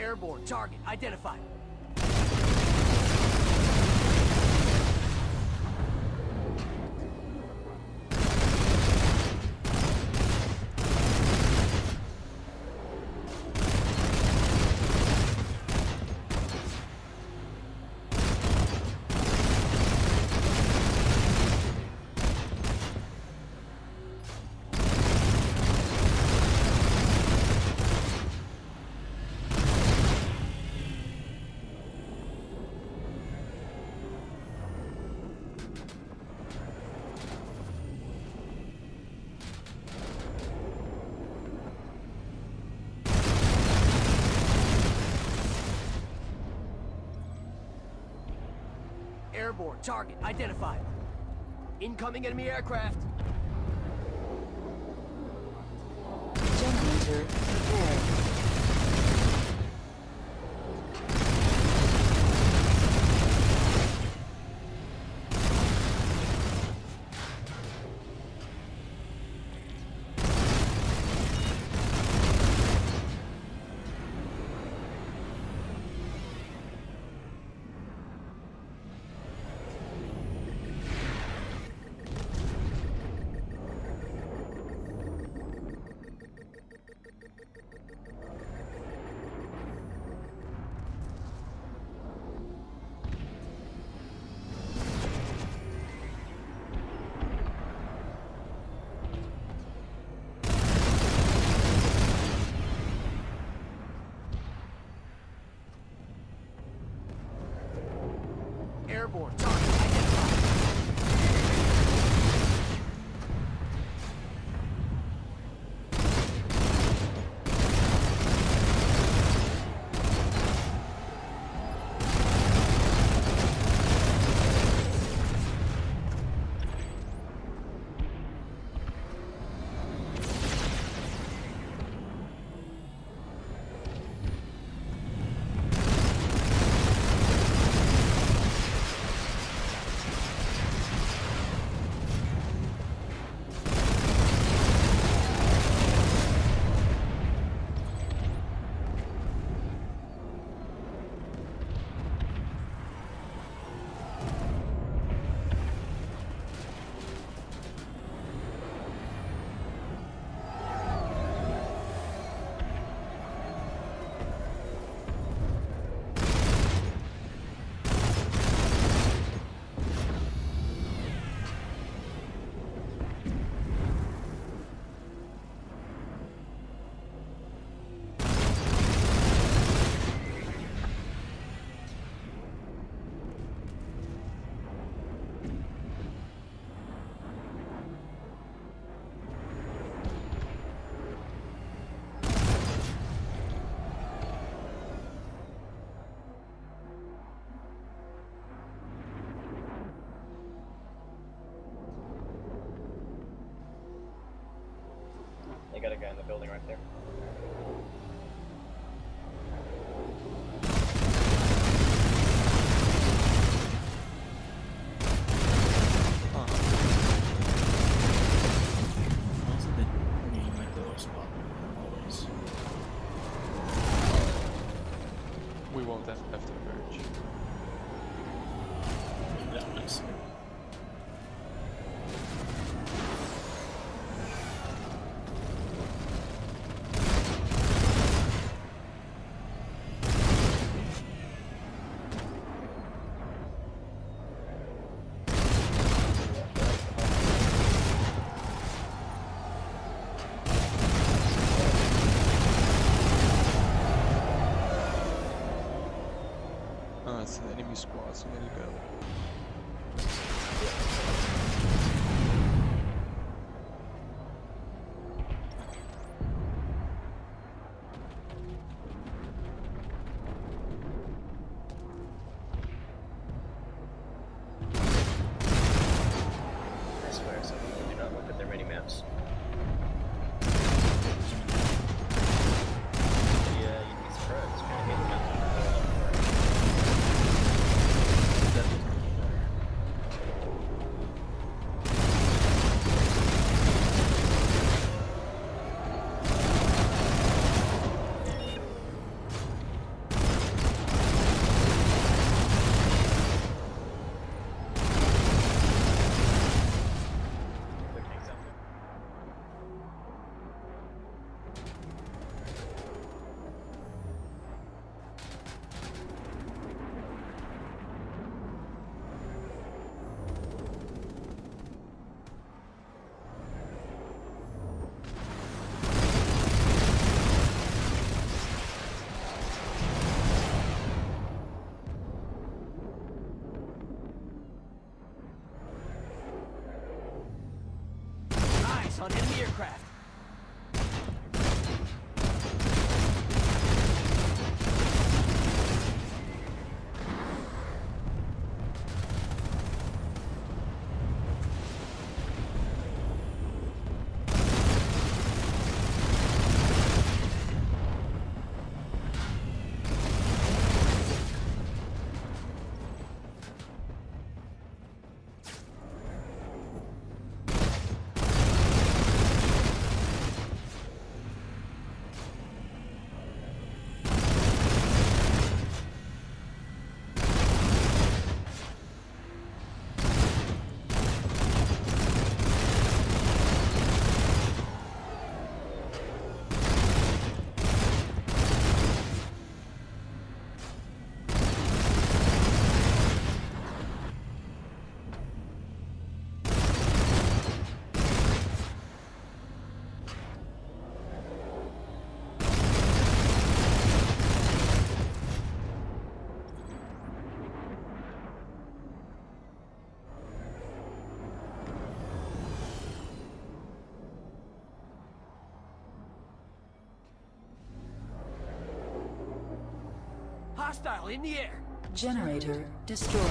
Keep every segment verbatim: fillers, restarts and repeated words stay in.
airborne. Target identified. Airborne, target identified. Incoming enemy aircraft. Generator prepared. Airborne, target identified. You got a guy in the building right there. Squads, and then you go. I swear, some people do not look at their mini maps. Yeah, you'd be surprised. It's kind of hitting up. That's Hostile in the air. Generator destroyed.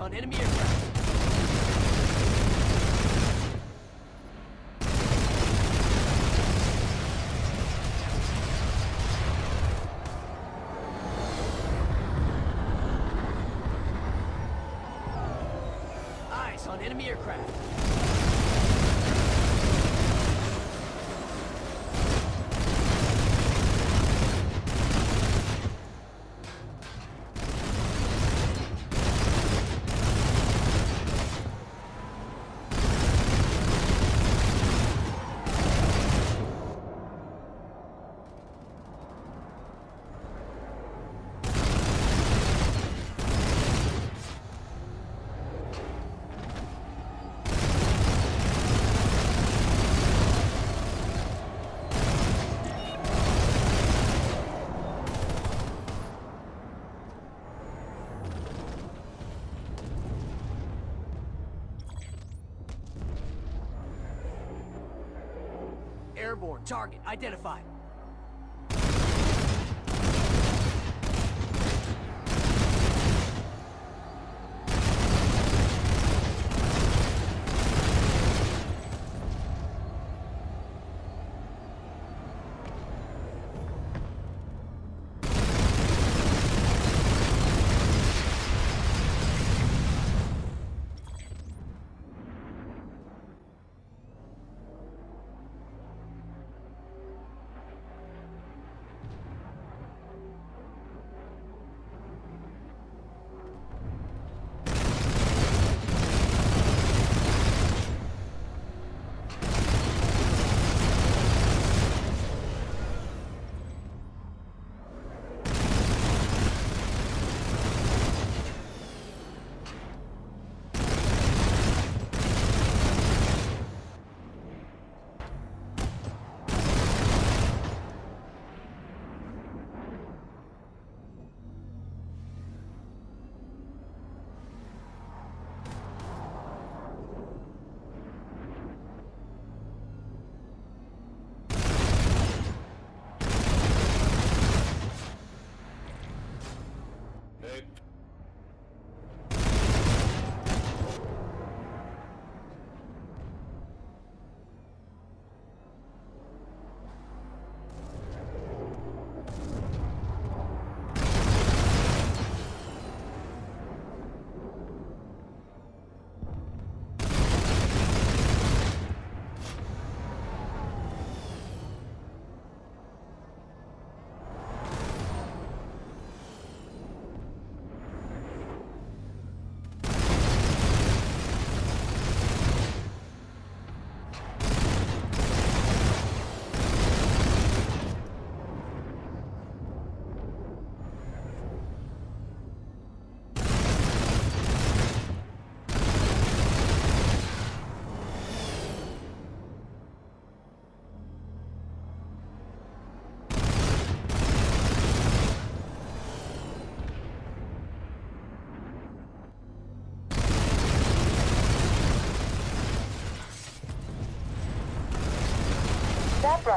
On enemy aircraft. Eyes on enemy aircraft. Airborne target identified.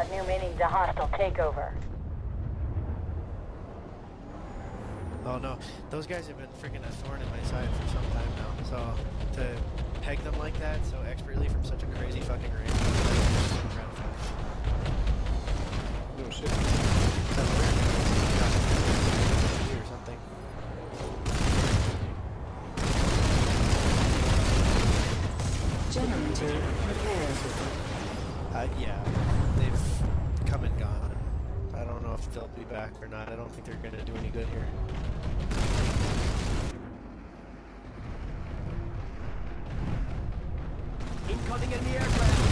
Squad, new meaning to hostile takeover. Oh no, those guys have been freaking a thorn in my side for some time now. So to peg them like that so expertly from such a crazy fucking range. No shit. Or something. Generator repairs. Uh, yeah, they've come and gone. I don't know if they'll be back or not. I don't think they're going to do any good here. Incoming in the aircraft!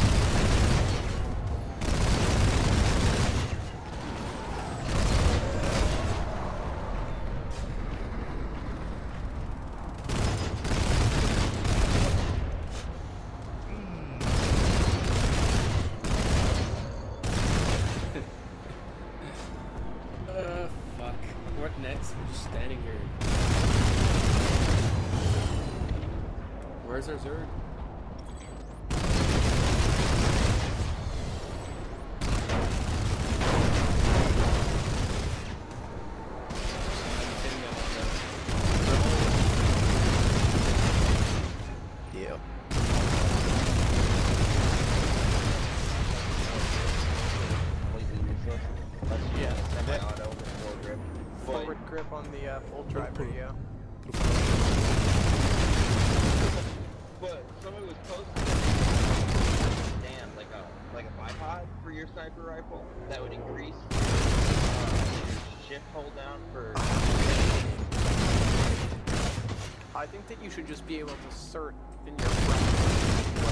You should just be able to cert in your brain.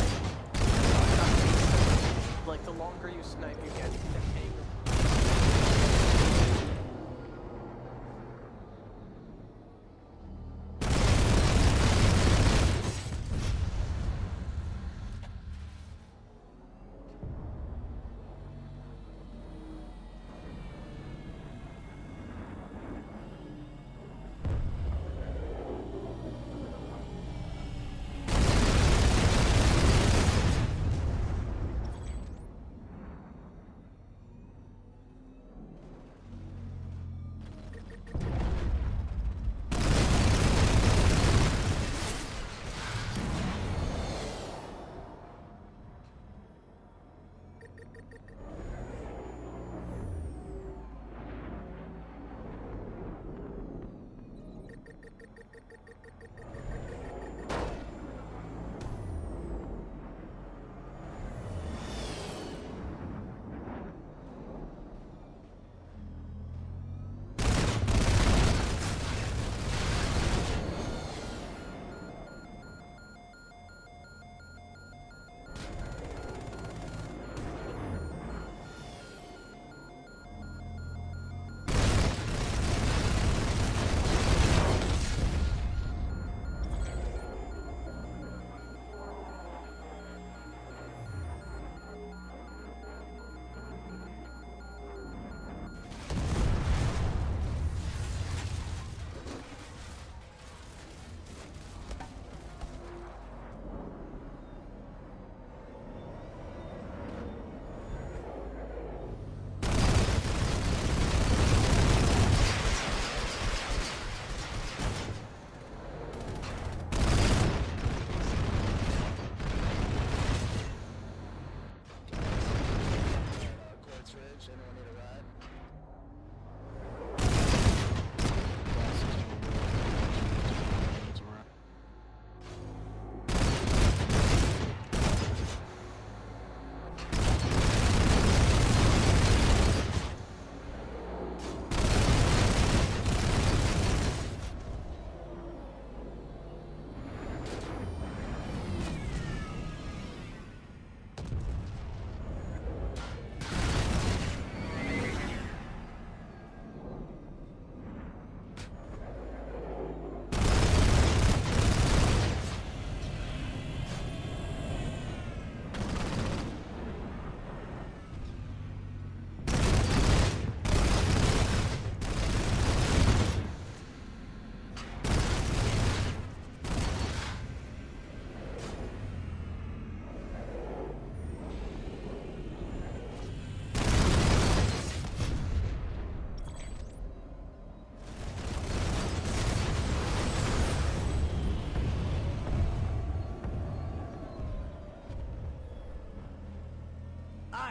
Like the longer you snipe, you get the favor.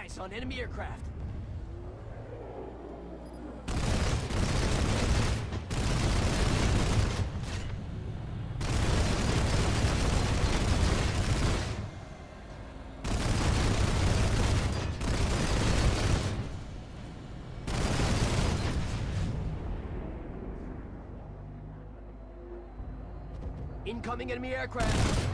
Eyes on enemy aircraft. Incoming enemy aircraft.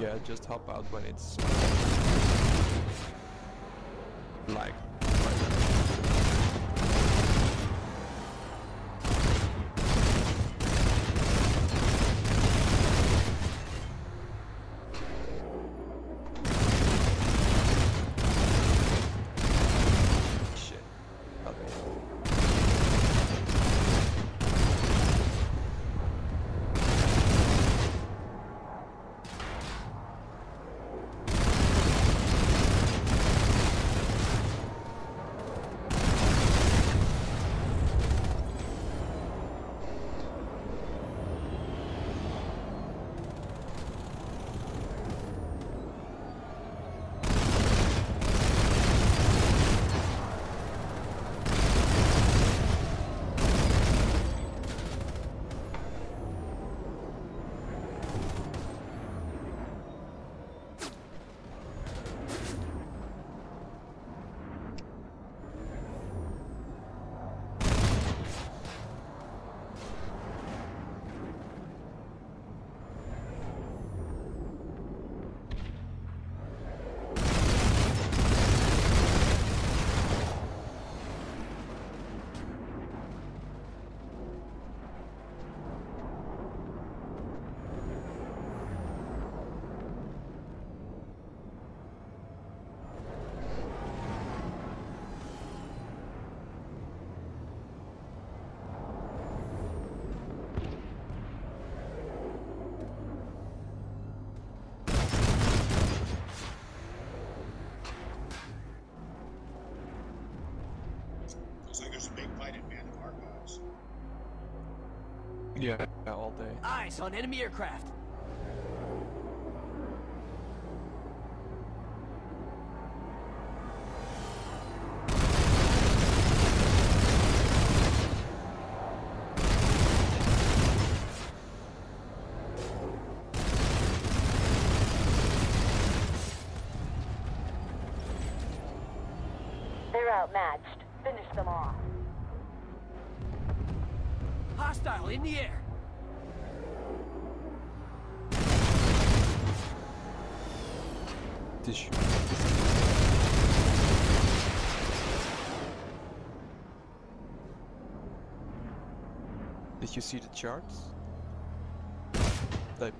Yeah, just help out when it's like. Yeah, all day. Eyes on enemy aircraft. They're outmatched. Finish them off. Hostile in the air. Tissue. Did you see the charts? They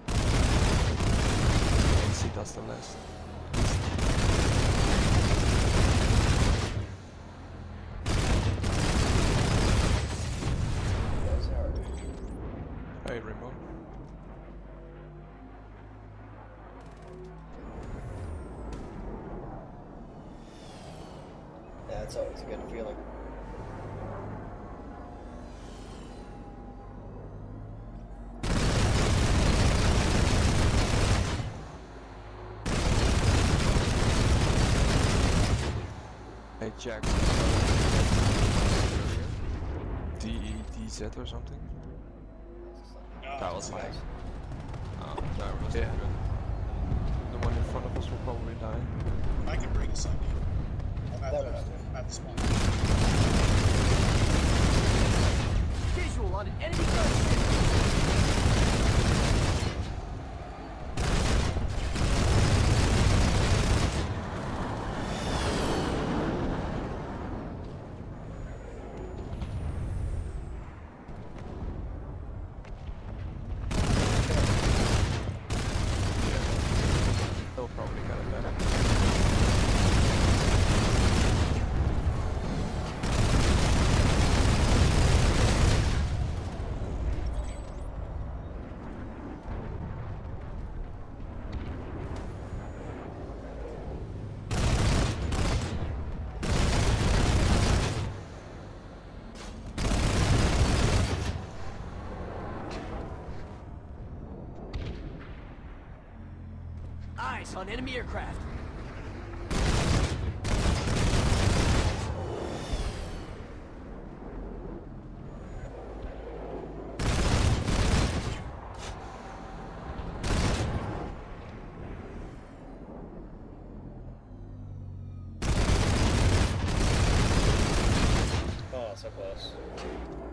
see that's the last. That's always a good feeling. Hey Jack, D E D Z or something? No, that was like... Oh, that was yeah. good. The one in front of us will probably die. I can bring us up. At the, at the spawn. Visual on enemy target. They'll probably got it better. On enemy aircraft. Oh, so close.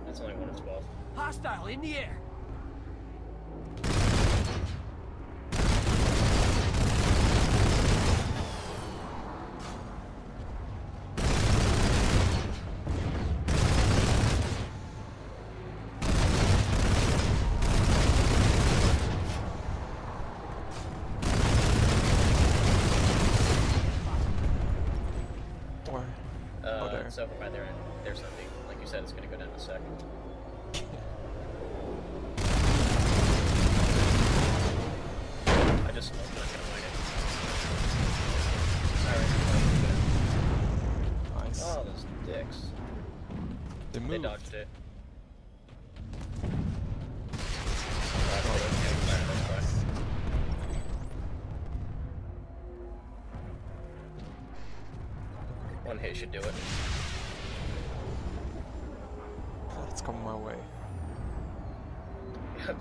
That's only one of twelve. Hostile in the air. It's over by their end. There's something. Like you said, it's going to go down in a sec. I just smoked. I'm not going to light it. Alright. Nice. Oh, those dicks. They moved. They dodged it. One hit should do it. It's coming my way. Yeah,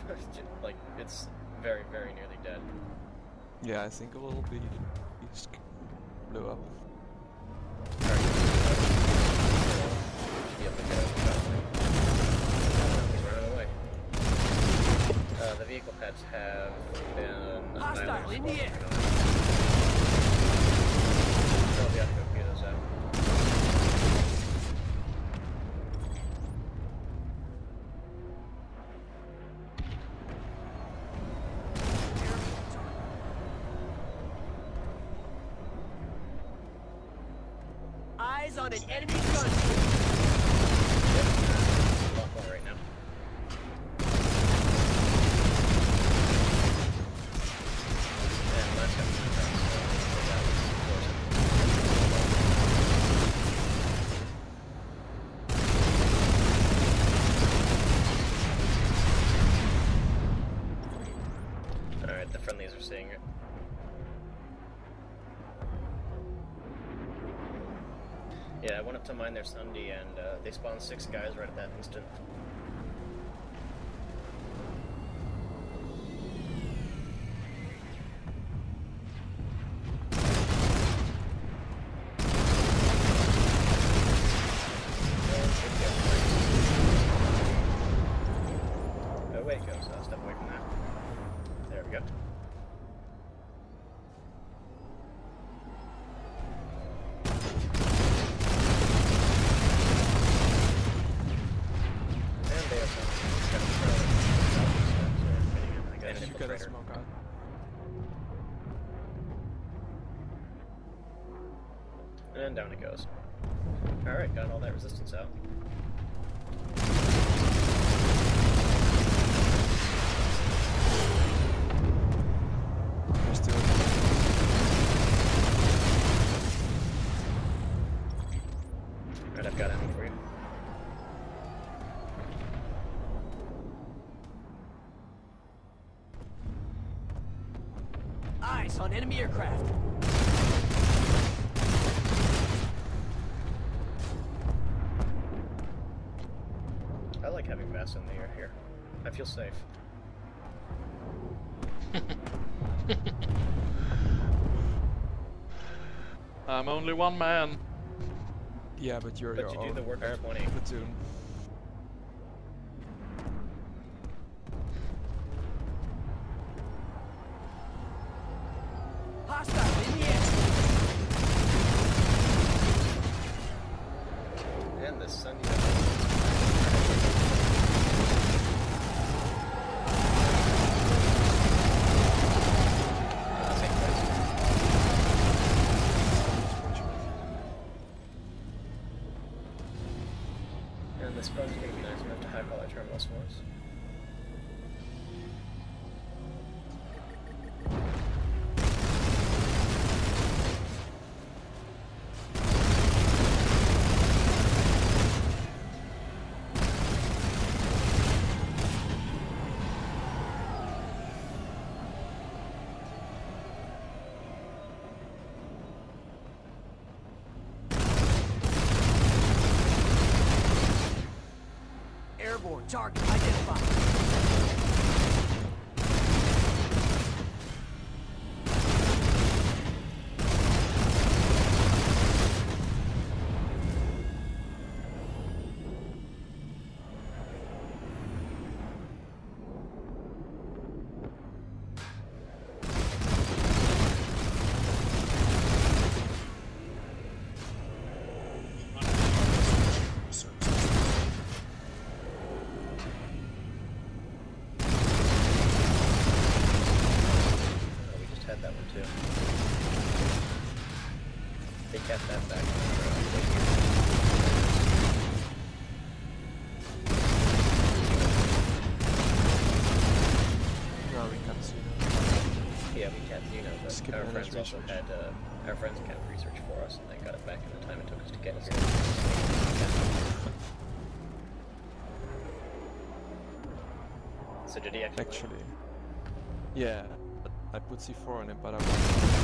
like, it's very, very nearly dead. Yeah, I think it will be... It just blew up. Alright, should be able to get out. He's running away. Uh, the vehicle heads have been... Hostile in the air! They'll be out to go get those out. On an enemy gun. Right now. All right, the friendlies are seeing it. Yeah, I went up to mine there Sunday, and uh, they spawned six guys right at that instant. Oh, wait, it goes. I'll step away from that. There we go. And down it goes. Alright, got all that resistance out. Still... focus on enemy aircraft. I like having Vass in the air here. I feel safe. I'm only one man. Yeah, but you're but your you do the work of twenty. Platoon. Hostile in the air. And the sun. This phone's gonna be nice enough to hack all our terminals for us. Target identified. They kept that back. No, we can't see that. Yeah, we can't see that. Our friends also research. had uh, our friends kept research for us, and they got it back in the time it took us to get here. So did he actually? Actually, yeah. I put C four on it, but I.